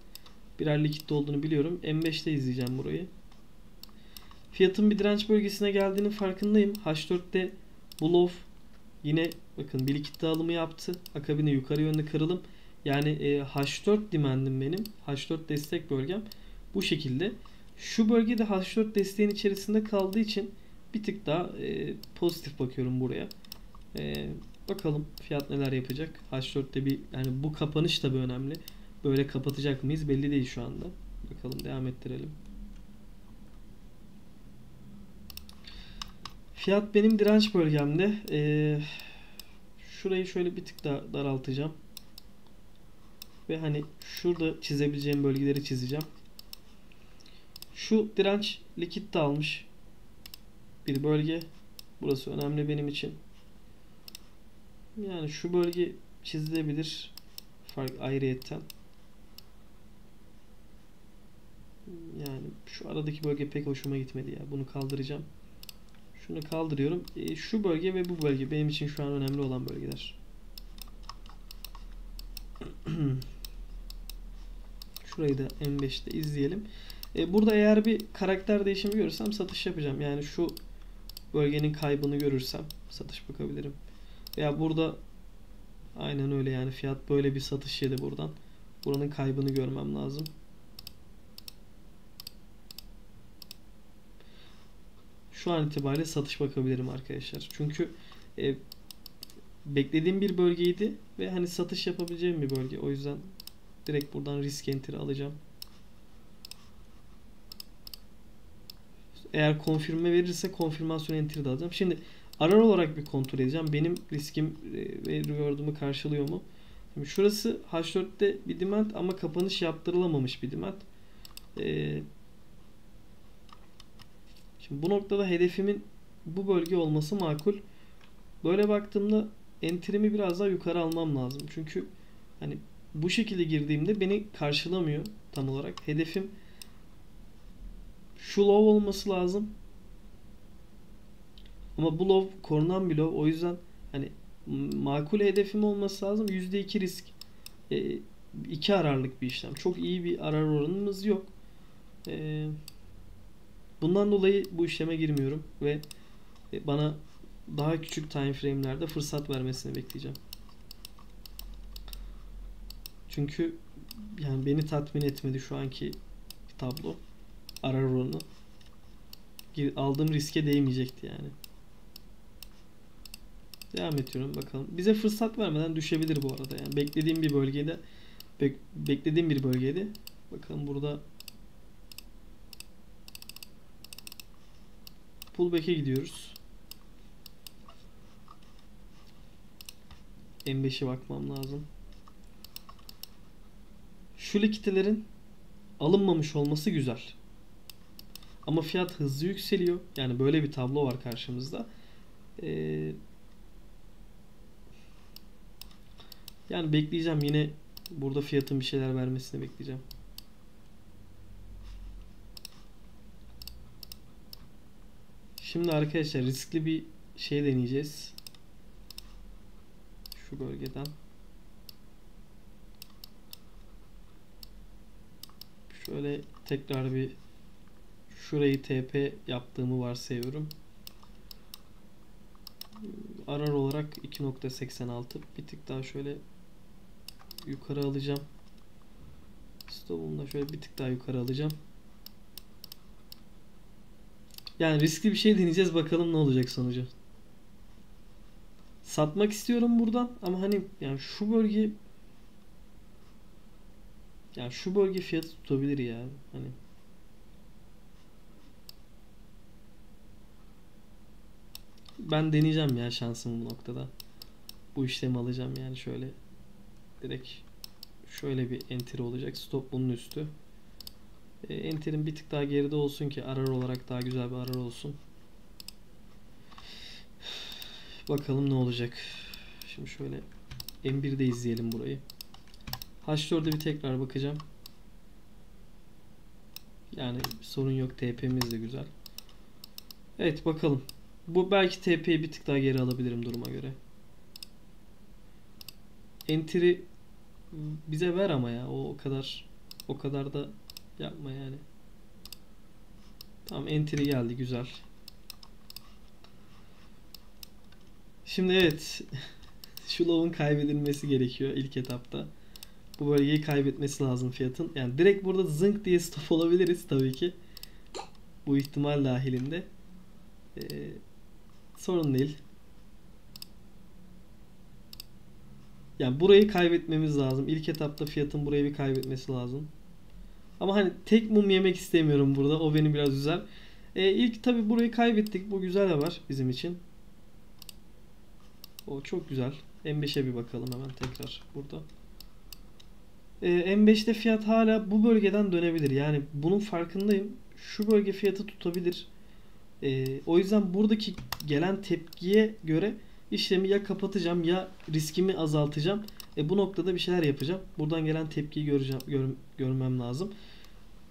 birer likidite olduğunu biliyorum. M5'te izleyeceğim burayı. Fiyatın bir direnç bölgesine geldiğinin farkındayım. H4'te Bulov yine bakın bir likidite alımı yaptı. Akabinde yukarı yönde kırılım. Yani H4 dimendim benim. H4 destek bölgem bu şekilde. Şu bölgede H4 desteğin içerisinde kaldığı için bir tık daha pozitif bakıyorum buraya. Bakalım fiyat neler yapacak. H4'te bir yani bu kapanış tabii önemli. Böyle kapatacak mıyız belli değil şu anda. Bakalım devam ettirelim. Fiyat benim direnç bölgemde. Şurayı şöyle bir tık daha daraltacağım. Ve hani şurada çizebileceğim bölgeleri çizeceğim. Şu direnç likidite almış bir bölge. Burası önemli benim için. Yani şu bölge çizilebilir ayrıyetten. Yani şu aradaki bölge pek hoşuma gitmedi ya. Bunu kaldıracağım. Şunu kaldırıyorum. Şu bölge ve bu bölge benim için şu an önemli olan bölgeler. Şurayı da M5'te izleyelim. Burada eğer bir karakter değişimi görürsem satış yapacağım. Yani şu bölgenin kaybını görürsem satış bakabilirim. Ya burada aynen öyle yani fiyat böyle bir satış yedi buradan. Buranın kaybını görmem lazım. Şu an itibariyle satış bakabilirim arkadaşlar. Çünkü beklediğim bir bölgeydi ve hani satış yapabileceğim bir bölge. O yüzden direkt buradan risk enter'ı alacağım. Eğer konfirme verirse konfirmasyon enter'ı da alacağım. Şimdi arar olarak bir kontrol edeceğim. Benim riskim ve reward'umu karşılıyor mu? Şimdi şurası H4'te bir demand ama kapanış yaptırılamamış bir demand. Şimdi bu noktada hedefimin bu bölge olması makul. Böyle baktığımda enter'imi biraz daha yukarı almam lazım. Çünkü hani bu şekilde girdiğimde beni karşılamıyor tam olarak. Hedefim şu low olması lazım. Ama bu low korunan bir low. O yüzden hani makul hedefim olması lazım. %2 risk. 2 ararlık bir işlem. Çok iyi bir arar oranımız yok. Bundan dolayı bu işleme girmiyorum ve bana daha küçük time frame'lerde fırsat vermesini bekleyeceğim. Çünkü yani beni tatmin etmedi şu anki tablo. Arar oranı. Aldığım riske değmeyecekti yani. Devam ediyorum bakalım. Bize fırsat vermeden düşebilir bu arada. Yani beklediğim bir bölgede Bakalım burada pullback'e gidiyoruz. M5'e bakmam lazım. Şu likiditelerin alınmamış olması güzel. Ama fiyat hızlı yükseliyor. Yani böyle bir tablo var karşımızda. Yani bekleyeceğim, yine burada fiyatın bir şeyler vermesini bekleyeceğim. Şimdi arkadaşlar riskli bir şey deneyeceğiz. Şu bölgeden. Şöyle tekrar bir şurayı TP yaptığımı varsayıyorum. Arar olarak 2.86, bir tık daha şöyle yukarı alacağım. Stop'umu da şöyle bir tık daha yukarı alacağım. Yani riskli bir şey deneyeceğiz, bakalım ne olacak sonucu. Satmak istiyorum buradan ama hani yani şu bölge, yani şu bölge fiyatı tutabilir ya. Hani ben deneyeceğim ya şansım bu noktada. Bu işlemi alacağım yani şöyle. Direkt şöyle bir enter olacak. Stop bunun üstü. Enter'in bir tık daha geride olsun ki arar olarak daha güzel bir arar olsun. Bakalım ne olacak. Şimdi şöyle M1'de izleyelim burayı. H4'de bir tekrar bakacağım. Yani sorun yok. TP'miz de güzel. Evet bakalım. Bu belki TP'yi bir tık daha geri alabilirim duruma göre. Enter'i bize ver ama ya o kadar da yapma yani. Tamam, enter'i geldi, güzel. Şimdi evet şu low'un kaybedilmesi gerekiyor ilk etapta. Bu bölgeyi kaybetmesi lazım fiyatın. Yani direkt burada zınk diye stop olabiliriz tabii ki. Bu ihtimal dahilinde. Sorun değil. Yani burayı kaybetmemiz lazım. İlk etapta fiyatın burayı bir kaybetmesi lazım. Ama hani tek mum yemek istemiyorum burada. O beni biraz üzer. İlk tabi burayı kaybettik. Bu güzel haber bizim için. O çok güzel. M5'e bir bakalım hemen tekrar burada. M5'te fiyat hala bu bölgeden dönebilir. Yani bunun farkındayım. Şu bölge fiyatı tutabilir. O yüzden buradaki gelen tepkiye göre işlemi ya kapatacağım ya riskimi azaltacağım. Bu noktada bir şeyler yapacağım. Buradan gelen tepkiyi göreceğim, görmem lazım.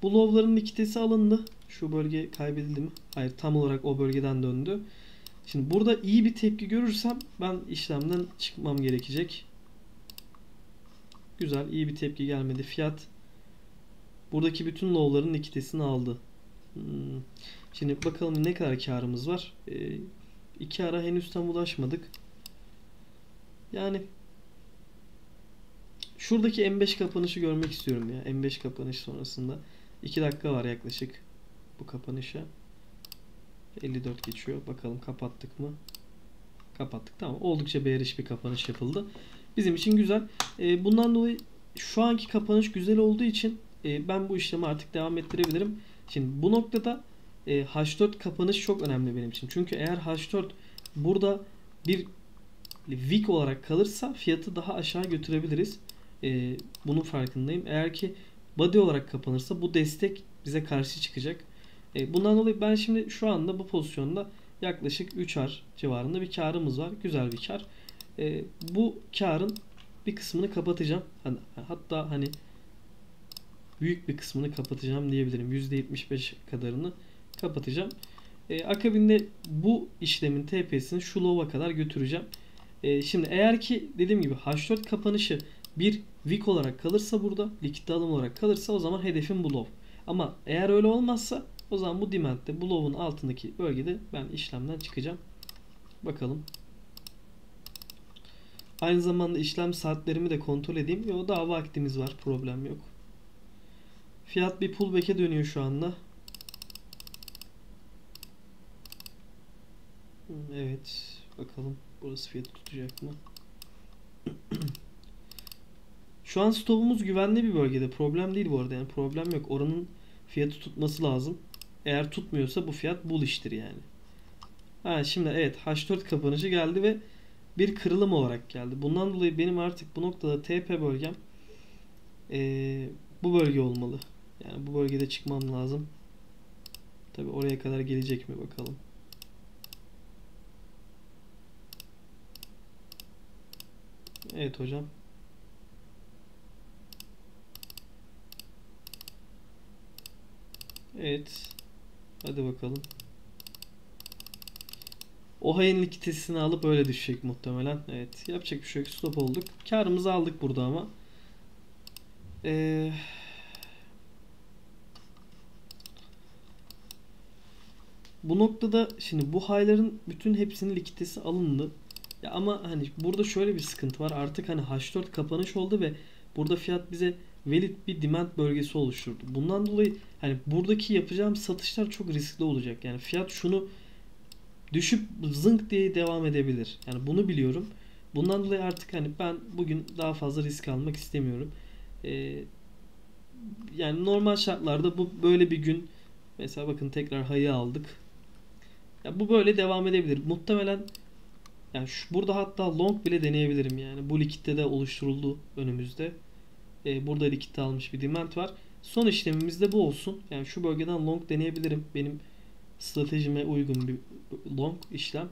Bu low'ların likiditesi alındı. Şu bölge kaybedildi mi? Hayır, tam olarak o bölgeden döndü. Şimdi burada iyi bir tepki görürsem ben işlemden çıkmam gerekecek. Güzel, iyi bir tepki gelmedi. Fiyat buradaki bütün low'ların likiditesini aldı. Şimdi bakalım ne kadar karımız var. 2 ara henüz tam ulaşmadık. Yani şuradaki M5 kapanışı görmek istiyorum ya. M5 kapanış sonrasında 2 dakika var yaklaşık bu kapanışa. 54 geçiyor. Bakalım kapattık mı? Kapattık, tamam. Oldukça bearish bir kapanış yapıldı. Bizim için güzel. Bundan dolayı şu anki kapanış güzel olduğu için ben bu işlemi artık devam ettirebilirim. Şimdi bu noktada H4 kapanış çok önemli benim için. Çünkü eğer H4 burada bir wick olarak kalırsa fiyatı daha aşağı götürebiliriz. Bunun farkındayım. Eğer ki body olarak kapanırsa bu destek bize karşı çıkacak. Bundan dolayı ben şimdi şu anda bu pozisyonda yaklaşık 3R civarında bir karımız var. Güzel bir kar. Bu karın bir kısmını kapatacağım. Hatta hani büyük bir kısmını kapatacağım diyebilirim. %75 kadarını kapatacağım. Akabinde bu işlemin TP'sini şu low'a kadar götüreceğim. Şimdi eğer ki dediğim gibi H4 kapanışı bir wick olarak kalırsa, burada likit alım olarak kalırsa, o zaman hedefim bu low. Ama eğer öyle olmazsa o zaman bu demand'de, bu low'un altındaki bölgede ben işlemden çıkacağım. Bakalım. Aynı zamanda işlem saatlerimi de kontrol edeyim. Yo, daha vaktimiz var, problem yok. Fiyat bir pullback'e dönüyor şu anda. Evet, bakalım burası fiyatı tutacak mı? Şu an stopumuz güvenli bir bölgede, problem değil bu arada, yani problem yok. Oranın fiyatı tutması lazım. Eğer tutmuyorsa bu fiyat bullish'tir yani. Şimdi evet, H4 kapanışı geldi ve bir kırılım olarak geldi. Bundan dolayı benim artık bu noktada TP bölgem bu bölge olmalı. Yani bu bölgede çıkmam lazım. Tabii oraya kadar gelecek mi bakalım. Evet hocam. Evet. Hadi bakalım. Oha'nın likiditesini alıp öyle düşecek muhtemelen. Evet. Yapacak bir şey yok. Stop olduk. Karımızı aldık burada ama. Bu noktada şimdi bu high'ların bütün hepsinin likiditesi alındı. Ya ama hani burada şöyle bir sıkıntı var. Artık hani H4 kapanış oldu ve burada fiyat bize valid bir demand bölgesi oluşturdu. Bundan dolayı hani buradaki yapacağım satışlar çok riskli olacak. Yani fiyat şunu düşüp zınk diye devam edebilir. Yani bunu biliyorum. Bundan dolayı artık hani ben bugün daha fazla risk almak istemiyorum. Yani normal şartlarda bu böyle bir gün, mesela bakın tekrar high'ı aldık. Ya bu böyle devam edebilir. Muhtemelen yani burada hatta long bile deneyebilirim yani. Bu likitte de oluşturuldu önümüzde. Burada likitte almış bir demand var. Son işlemimiz de bu olsun. Yani şu bölgeden long deneyebilirim. Benim stratejime uygun bir long işlem.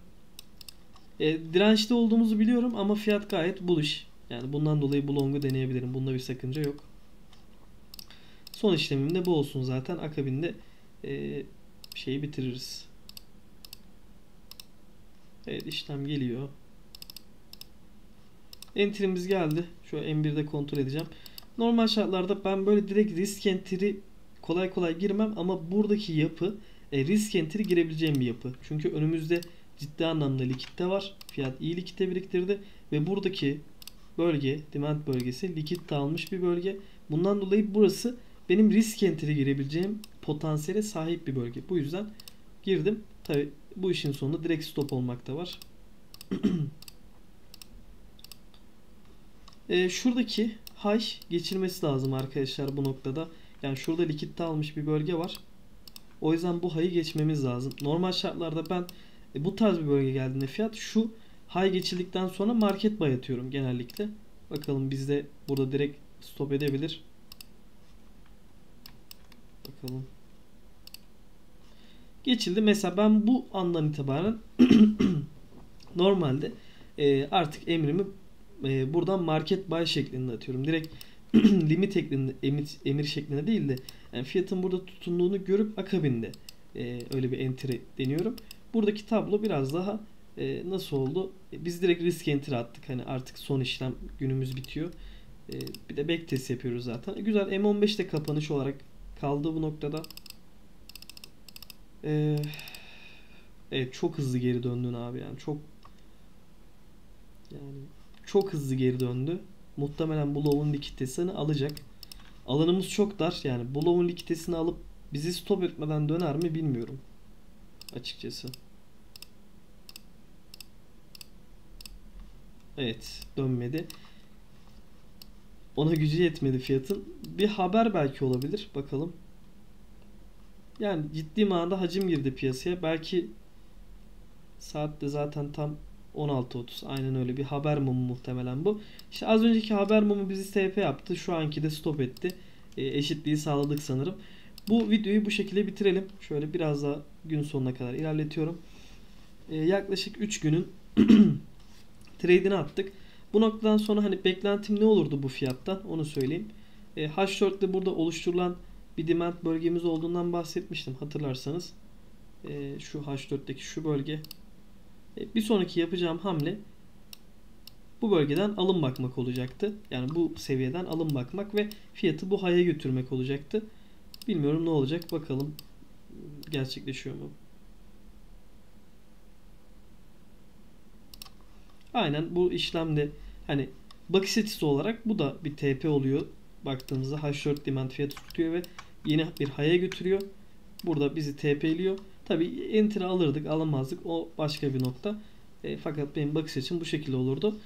Dirençte olduğumuzu biliyorum ama fiyat gayet bullish. Yani bundan dolayı bu long'u deneyebilirim. Bunda bir sakınca yok. Son işlemim de bu olsun zaten. Akabinde şeyi bitiririz. Evet, işlem geliyor. Entry'miz geldi. Şu M1'de kontrol edeceğim. Normal şartlarda ben böyle direkt risk entry kolay kolay girmem ama buradaki yapı risk entry girebileceğim bir yapı. Çünkü önümüzde ciddi anlamda likitte var. Fiyat iyi likitte biriktirdi ve buradaki bölge, demand bölgesi likitte almış bir bölge. Bundan dolayı burası benim risk entry girebileceğim potansiyele sahip bir bölge. Bu yüzden girdim. Tabii bu işin sonunda direkt stop olmak da var. Şuradaki high geçilmesi lazım arkadaşlar bu noktada. Yani şurada likitte almış bir bölge var. O yüzden bu high'ı geçmemiz lazım. Normal şartlarda ben bu tarz bir bölge geldiğinde fiyat şu high geçildikten sonra market buy atıyorum genellikle. Bakalım bizde burada direkt stop edebilir. Bakalım. Geçildi. Mesela ben bu andan itibaren normalde artık emrimi buradan market buy şeklinde atıyorum. Direkt limit şeklinde, emir şeklinde değil de yani fiyatın burada tutunduğunu görüp akabinde öyle bir entry deniyorum. Buradaki tablo biraz daha nasıl oldu? Biz direkt risk entry attık. Hani artık son işlem günümüz bitiyor. Bir de backtest yapıyoruz zaten. Güzel. M15'te kapanış olarak kaldı bu noktada. Evet, çok hızlı geri döndün abi yani, çok hızlı geri döndü. Muhtemelen bu low'un likiditesini alacak. Alanımız çok dar yani, bu low'un likiditesini alıp bizi stop etmeden döner mi bilmiyorum açıkçası. Evet, dönmedi. Ona gücü yetmedi fiyatın. Bir haber belki olabilir, bakalım. Yani ciddi manada hacim girdi piyasaya. Belki saatte zaten tam 16.30. Aynen öyle bir haber mumu muhtemelen bu. İşte az önceki haber mumu bizi TP yaptı. Şu anki de stop etti. Eşitliği sağladık sanırım. Bu videoyu bu şekilde bitirelim. Şöyle biraz daha gün sonuna kadar ilerletiyorum. Yaklaşık 3 günün trade'ini attık. Bu noktadan sonra hani beklentim ne olurdu bu fiyattan, onu söyleyeyim. H4'te burada oluşturulan bir demand bölgemiz olduğundan bahsetmiştim, hatırlarsanız. Şu H4'teki şu bölge. Bir sonraki yapacağım hamle bu bölgeden alım bakmak olacaktı. Yani bu seviyeden alım bakmak ve fiyatı bu high'a götürmek olacaktı. Bilmiyorum ne olacak, bakalım gerçekleşiyor mu? Aynen bu işlemde hani bakış açısı olarak bu da bir TP oluyor. Baktığımızda H4 demand fiyatı tutuyor ve yeni bir high'a götürüyor. Burada bizi TP'liyor. Tabii enter'ı alırdık, alamazdık, o başka bir nokta. Fakat benim bakış açım bu şekilde olurdu.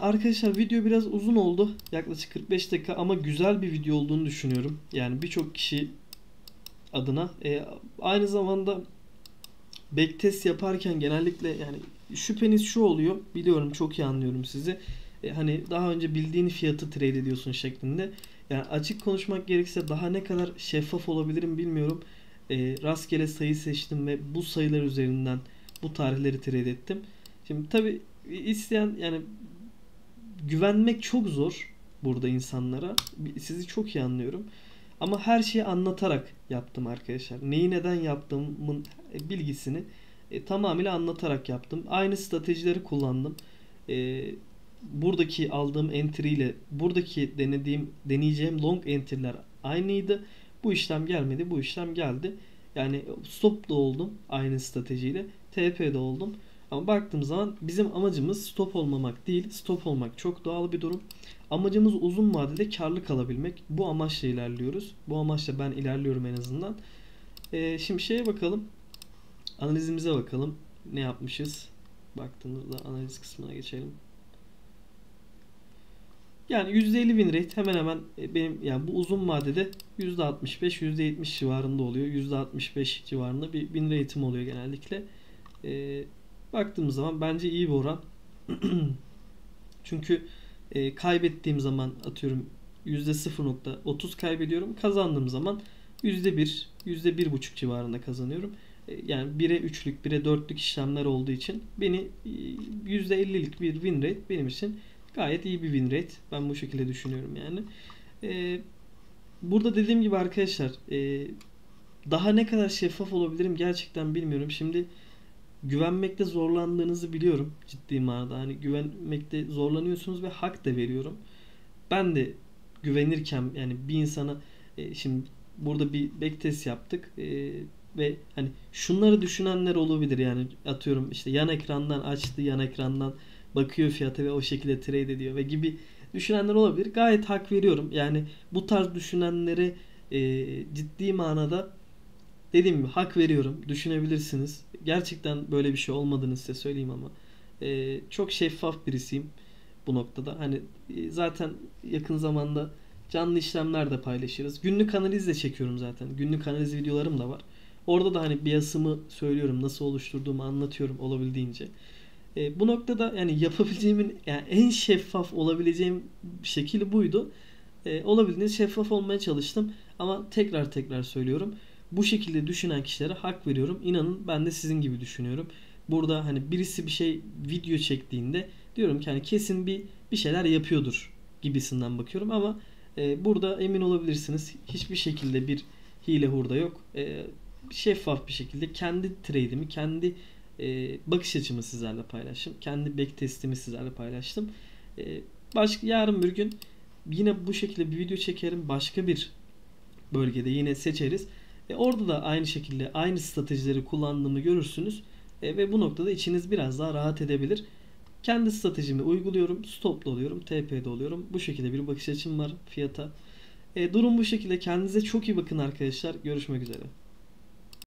Arkadaşlar video biraz uzun oldu. Yaklaşık 45 dakika ama güzel bir video olduğunu düşünüyorum. Yani birçok kişi adına. Aynı zamanda backtest yaparken genellikle yani şüpheniz şu oluyor. Biliyorum, çok iyi anlıyorum sizi. Hani daha önce bildiğin fiyatı trade ediyorsun şeklinde. Yani açık konuşmak gerekirse daha ne kadar şeffaf olabilirim bilmiyorum. Rastgele sayı seçtim ve bu sayılar üzerinden bu tarihleri trade ettim. Şimdi tabii isteyen, yani güvenmek çok zor burada insanlara. Sizi çok iyi anlıyorum. Ama her şeyi anlatarak yaptım arkadaşlar. Neyi neden yaptığımın bilgisini tamamıyla anlatarak yaptım. Aynı stratejileri kullandım. Buradaki aldığım entry ile buradaki deneyeceğim long entry'ler aynıydı. Bu işlem gelmedi, bu işlem geldi. Yani stop da oldum aynı stratejiyle. TP'de oldum. Ama baktığım zaman bizim amacımız stop olmamak değil. Stop olmak çok doğal bir durum. Amacımız uzun vadede karlı kalabilmek. Bu amaçla ilerliyoruz. Bu amaçla ben ilerliyorum en azından. Şimdi şeye bakalım. Analizimize bakalım. Ne yapmışız? Baktığımızda analiz kısmına geçelim. Yani %50 win rate hemen hemen benim, yani bu uzun vadede %65-%70 civarında oluyor. %65 civarında bir win rate'im oluyor genellikle. Baktığımız zaman bence iyi bir oran. Çünkü kaybettiğim zaman atıyorum %0.30 kaybediyorum. Kazandığım zaman %1, %1.5 civarında kazanıyorum. Yani 1'e 3'lük, 1'e 4'lük işlemler olduğu için beni %50'lik bir win rate benim için gayet iyi bir win rate. Ben bu şekilde düşünüyorum yani. Burada dediğim gibi arkadaşlar daha ne kadar şeffaf olabilirim gerçekten bilmiyorum. Şimdi güvenmekte zorlandığınızı biliyorum ciddi manada. Hani güvenmekte zorlanıyorsunuz ve hak da veriyorum. Ben de güvenirken yani bir insana şimdi burada bir backtest yaptık ve hani şunları düşünenler olabilir. Yani atıyorum işte yan ekrandan açtı, yan ekrandan bakıyor fiyata ve o şekilde trade ediyor ve gibi düşünenler olabilir. Gayet hak veriyorum. Yani bu tarz düşünenlere ciddi manada dediğim gibi hak veriyorum. Düşünebilirsiniz. Gerçekten böyle bir şey olmadığını size söyleyeyim ama çok şeffaf birisiyim bu noktada. Hani zaten yakın zamanda canlı işlemler de paylaşırız. Günlük analizle çekiyorum zaten. Günlük analiz videolarım da var. Orada da hani biasımı söylüyorum. Nasıl oluşturduğumu anlatıyorum olabildiğince. Bu noktada yani yapabileceğimin, yani en şeffaf olabileceğim şekil buydu. Olabildiğince şeffaf olmaya çalıştım. Ama tekrar söylüyorum. Bu şekilde düşünen kişilere hak veriyorum. İnanın ben de sizin gibi düşünüyorum. Burada hani birisi bir şey video çektiğinde diyorum ki hani kesin bir şeyler yapıyordur gibisinden bakıyorum ama burada emin olabilirsiniz. Hiçbir şekilde bir hile hurda yok. Şeffaf bir şekilde kendi trade'imi, kendi bakış açımı sizlerle paylaştım. Kendi backtest'imi sizlerle paylaştım. Yarın bir gün yine bu şekilde bir video çekerim. Başka bir bölgede yine seçeriz. Orada da aynı şekilde aynı stratejileri kullandığımı görürsünüz. Ve bu noktada içiniz biraz daha rahat edebilir. Kendi stratejimi uyguluyorum. Stop'da oluyorum. TP'de oluyorum. Bu şekilde bir bakış açım var fiyata. Durum bu şekilde. Kendinize çok iyi bakın arkadaşlar. Görüşmek üzere.